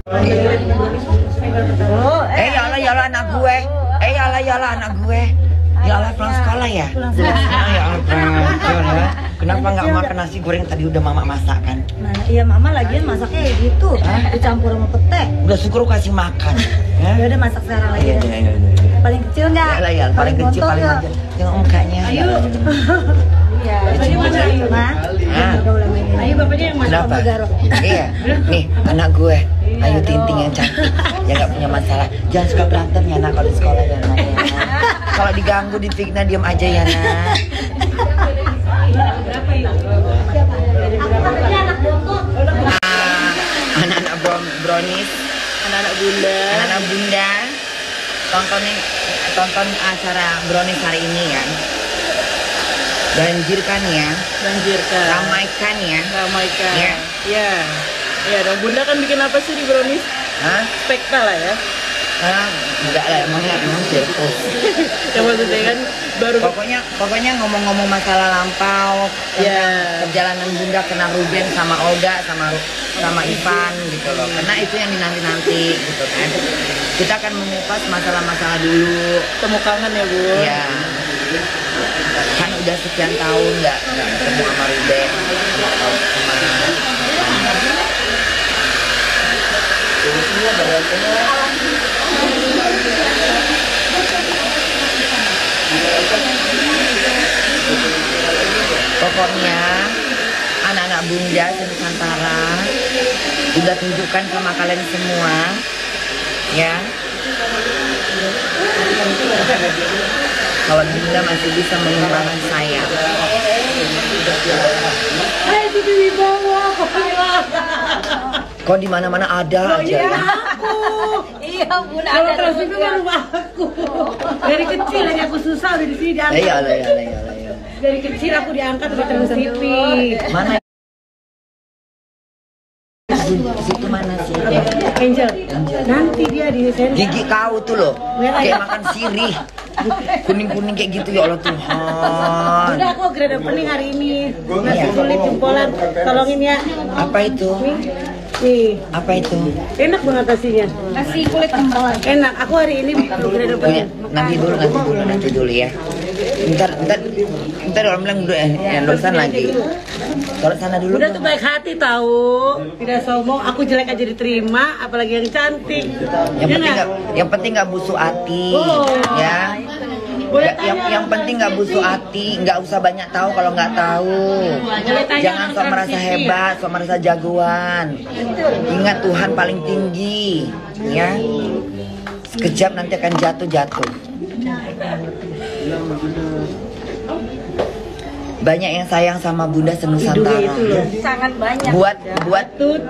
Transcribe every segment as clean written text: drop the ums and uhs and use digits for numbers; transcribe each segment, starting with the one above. Yalah anak gue. Yalah anak gue. Yalah pulang sekolah ya? Kenapa nggak makan nasi goreng tadi udah mama masak kan? Nah, iya mama lagian masaknya kayak gitu. Dicampur sama pete. Udah syukur kasih makan. Ya udah masak sekarang lagi. Paling kecil nggak? Yalah, paling kecil paling manja. Tengok mukanya. Ayo. Iya. Ayo bapaknya yang masak sama Garo. Iya. Nih anak gue. Ayu Ting Ting yang cantik, ya nggak punya masalah. Jangan suka berantem ya nak kalau di sekolah ya nak. Kalau diganggu difitnah diam aja ya nak. Anak-anak brownies, anak-anak bunda, tonton acara brownies hari ini ya. Banjirkan ya. Banjirkan. Ramaikan ya. Ramaikan. Ya. Ya. Ya dong, Bunda kan bikin apa sih di brownies? Hah? Spekta lah ya? Enggak lah, emang sirkus. Ya maksudnya kan baru... Pokoknya ngomong-ngomong masalah lampau, yeah. Perjalanan Bunda kena Ruben sama Oda, sama Ivan gitu loh. Karena itu yang dinanti-nanti gitu kan. Kita akan mengupas masalah-masalah dulu. Temu kangen ya, Bu? Iya. Kan udah sekian tahun nggak ketemu sama Ruben, sama pokoknya anak-anak Bunda Nusantara Bunda tunjukkan sama kalian semua ya kalau Bunda masih bisa mengurangkan saya. Hai itu di bawah kok di mana-mana ada aja. Iya, Bu. Kalau terus itu rumah aku. Dari kecil aja aku susah udah di sini diangkat. Iya. Dari kecil aku diangkat udah terus TV. Mana? Situ mana sih? Angel. Nanti dia di sini. Gigi kau tuh loh. Kayak makan sirih. Kuning-kuning kayak gitu ya Allah Tuhan. Udah aku grade opening hari ini. Nasi kulit jempolan. Tolongin ya. Apa itu? Nih, apa itu? Enak banget nasinya. Nasi kulit jempolan. Enak. Aku hari ini nanti dulu ya. Bentar orang bilang dulu ya, dosan lagi. Kalau sana dulu. Udah tuh baik hati tahu. Tidak sombong, aku jelek aja diterima, apalagi yang cantik. Yang penting nggak busuk hati, ya. Yang penting nggak busuk hati, nggak usah banyak tahu kalau nggak tahu. Jangan sok merasa hebat, sok merasa jagoan. Ingat Tuhan paling tinggi, ya. Sekejap nanti akan jatuh. Banyak yang sayang sama Bunda Senusantara. Sangat banyak.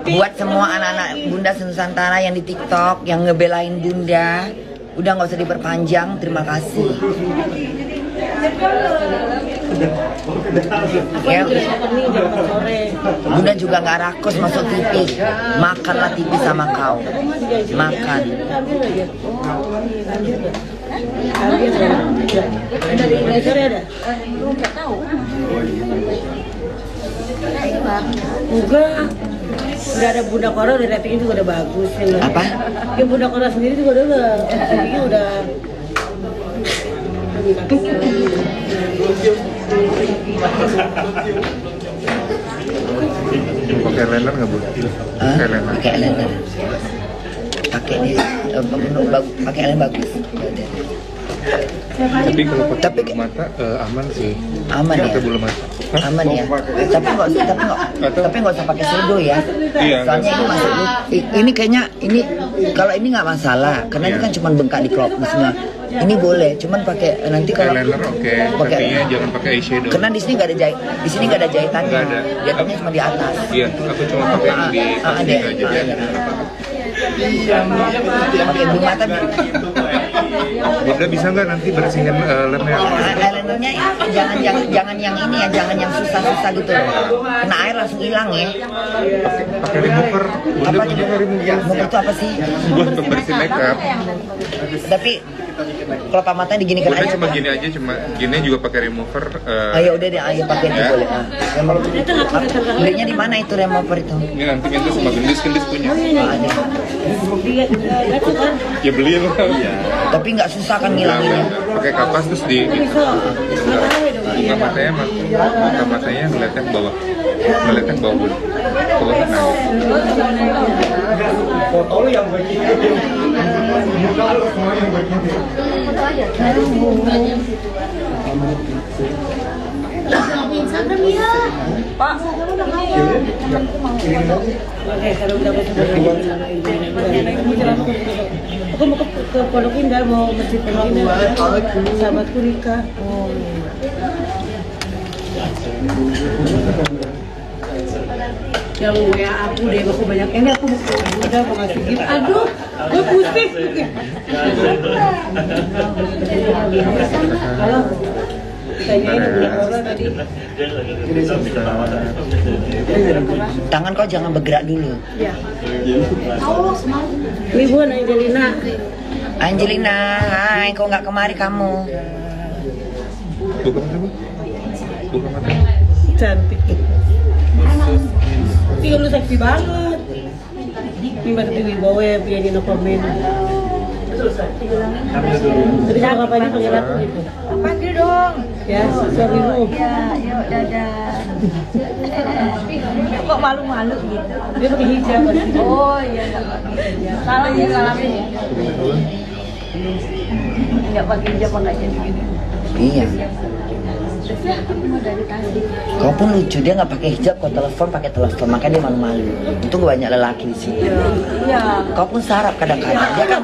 Buat semua anak-anak Bunda Senusantara yang di TikTok, yang ngebelain Bunda. Udah nggak usah diperpanjang, terima kasih. Ya. Bunda juga nggak rakus masuk TV, makanlah TV sama kau, makan. Udah ada Bunda Corla, udah ratingnya juga udah bagus ya. Apa? Ya Bunda Corla sendiri juga udah pakai liner nggak Bu? Pakai liner pakai ini pakai liner bagus. Tapi mata aman sih. Aman ya. Aman ya. Tapi nggak usah pakai shadow ya. Soalnya ini masuk. Ini kayaknya ini kalau ini nggak masalah, karena ini kan cuma bengkak di kelop semua. Ini boleh, cuman pakai nanti kalau eyeliner oke. Tapi jangan pakai eyeshadow. Karena di sini nggak ada jahit, di sini nggak ada jahitannya. Jahitannya cuma di atas. Iya, aku cuma pakai yang di atas aja. Pakai bulu mata. Bunda bisa nggak nanti bersihin lemnya? Eyelinernya jangan yang ini ya, jangan yang susah-susah gitu loh. Kena air langsung hilang ya. Pakai remover. Bunda punya remover itu apa sih? Buat pembersih makeup. Tapi Kalau pamatnya diginikan aja. Cuma gini aja, cuma gini juga pakai remover. Ayo udah deh, ayo pakai itu boleh. Belinya di mana itu remover itu? Ini nanti itu sama gendis punya. Ya beli loh. Tapi nggak susah kan ngilanginnya. Pakai kapas terus di. Buka matanya, ngeliatnya ke bawah. Ngeliatnya ke bawah. Kalau tenang. Foto lu yang begini. Muka lu semua yang begini. Foto aja. Instagram ya. Pak, Instagram udah ngayal. Kalau udah aku mau ke Pondok Indah, mau masjid Pondok Indah. Sahabatku nikah. Yang WA aku deh, aku banyak ini aku udah mau ngasih gift. Aduh, gue pusing. Halo. Tangan kau jangan bergerak dulu. Ya. Libun Angelina. Angelina, hai, kau nggak kemari kamu? Cantik. Iya lu seksi banget. Ini baru di bawah ya, biar dino komen. Jadi jangan apa-apa nyelaku gitu. Panggil dong. Ya, suamimu. Ya, yuk dadah. Kok malu-malu gitu? Dia pakai hijab. Oh iya, nggak pakai hijab. Salah ya salamin ya. Nggak pakai hijab nggak jadi gini. Iya. Kau pun lucu, dia nggak pakai hijab, kau telepon pakai telepon, makanya dia malu-malu. Itu banyak lelaki di sini. Ya. Kau pun sarap kadang-kadang. Dia kan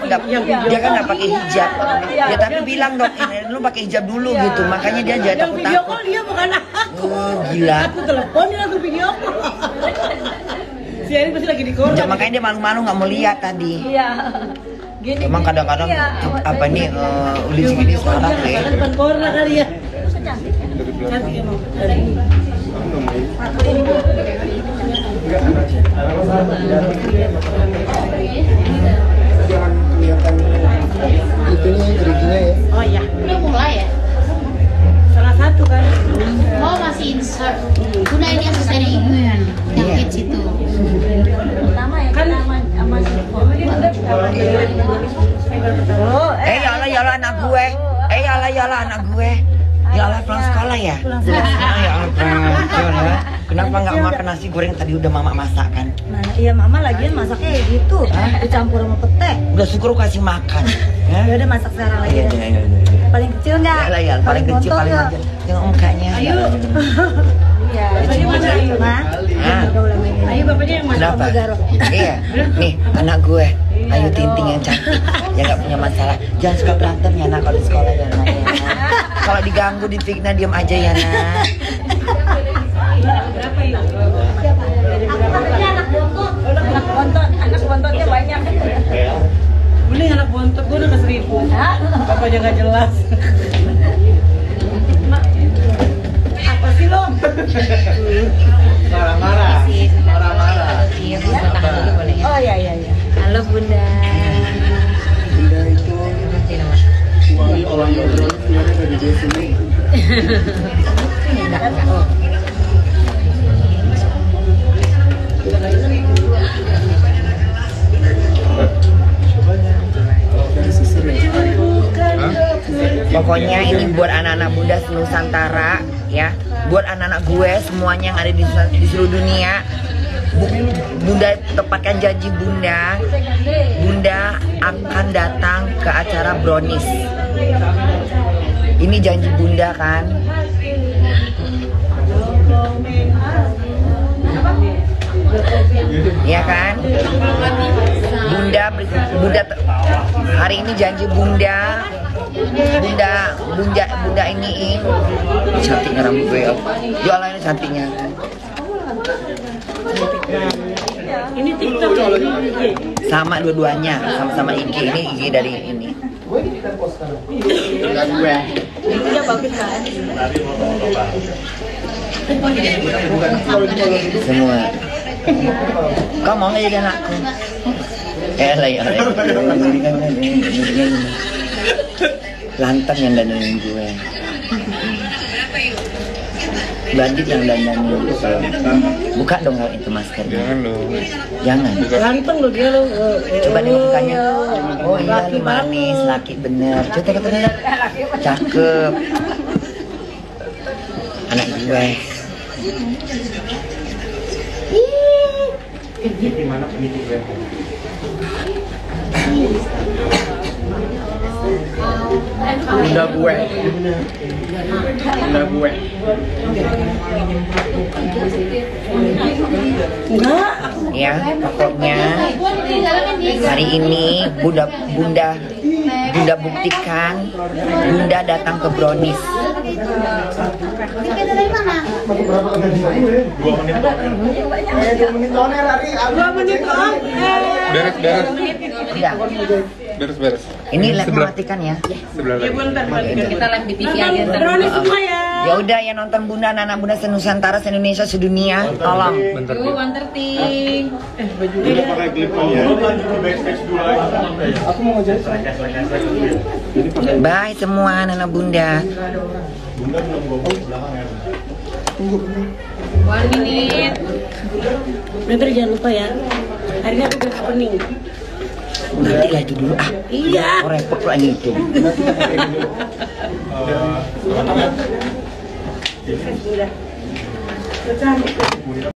nggak pakai hijab. Ya tapi bilang dong, lu pakai hijab dulu ya. Gitu. Makanya dia jadi takut. Video call dia bukan aku. Oh, gila. Aku telepon dia langsung video call. Si Ari pasti lagi di call. Ya, makanya dia malu-malu nggak mau lihat tadi. Iya. Emang kadang-kadang apa nih ulis gini sarap ya. Bukan corona kali ya. Cantik ya? Cantik ya mau? Oh iya. Udah mulai ya? Salah satu kan? Oh masih insert. Bunda ini asistennya ibu ya? Yang kids itu. Pertama ya? Kan sama si Yalah anak gue. Yalah anak gue. Yalah pulang sekolah ya? Pulang sekolah. Kenapa nggak makan nasi goreng tadi udah mama masak kan? Nah, iya mama lagian masaknya kayak gitu. Dicampur sama pete. Udah syukur kasih makan. Ya udah masak sekarang lagi. Iya. Paling kecil nggak? Iya, paling kecil paling aja. Yang mukanya. Ayo. Iya. Ayo bapaknya yang masak sama garok. Iya. Nih anak gue. Ayu Ting Ting yang cantik, yang nggak punya masalah. Jangan suka berantem ya nak kalau di sekolah ya nak. Kalau diganggu difitnah diam aja ya nak. Anak bontotnya banyak. Boleh anak bontot gue udah 1000. Apa aja nggak jelas. Apa sih lo? Marah-marah. Oh ya. Halo Bunda. Bunda itu wangi orang ngobrol semuanya dari dia sini. Pokoknya ini buat anak-anak Bunda Nusantara ya. Buat anak-anak gue semuanya yang ada di seluruh dunia. Bunda tepatkan janji Bunda. Bunda akan datang ke acara Brownies. Ini janji Bunda kan? Iya kan? Bunda hari ini janji Bunda. Bunda ini cantiknya rambut gue. Jualan ini cantiknya. Ini TikTok ya? Sama dua-duanya, sama-sama IG. Ini IG dari ini. Ini udah bagus kan? Semua. Kau mau nggak jadi anakku? Lah ya. Lantang yang dandanin gue. Bandit yang dandanin gue. Buka dong itu maskernya. Jangan lo. Jangan. Lantang lo dia lo. Coba di mukanya. Oh iya, lu manis, laki bener. Coba lihat. Cakep. Anak gue. Gimana pendidik gue? Bunda gue, bunda gue. Enggak, ya pokoknya hari ini bunda buktikan bunda datang ke Brownies. 2 menit doang hari. 2 menit doang. Beres. Ini live mematikan ya. Sebelah lagi. Kita live di TV aja. Brownies semua ya. Ya udah ya, nonton Bunda, anak Bunda senusantara, se-Indonesia, sedunia. Tolong. Lu wanterting. Baju udah pakai clip ya. Aku mau ngejahit. Bye semua anak Bunda. Bunda belum ngomong belakang ya. Tunggu. 1 menit. Bentar, jangan lupa ya. Hari ini aku bakal opening. Nanti lagi dulu ah. Iya. Orang repot lu anjing itu. Jadi sudah.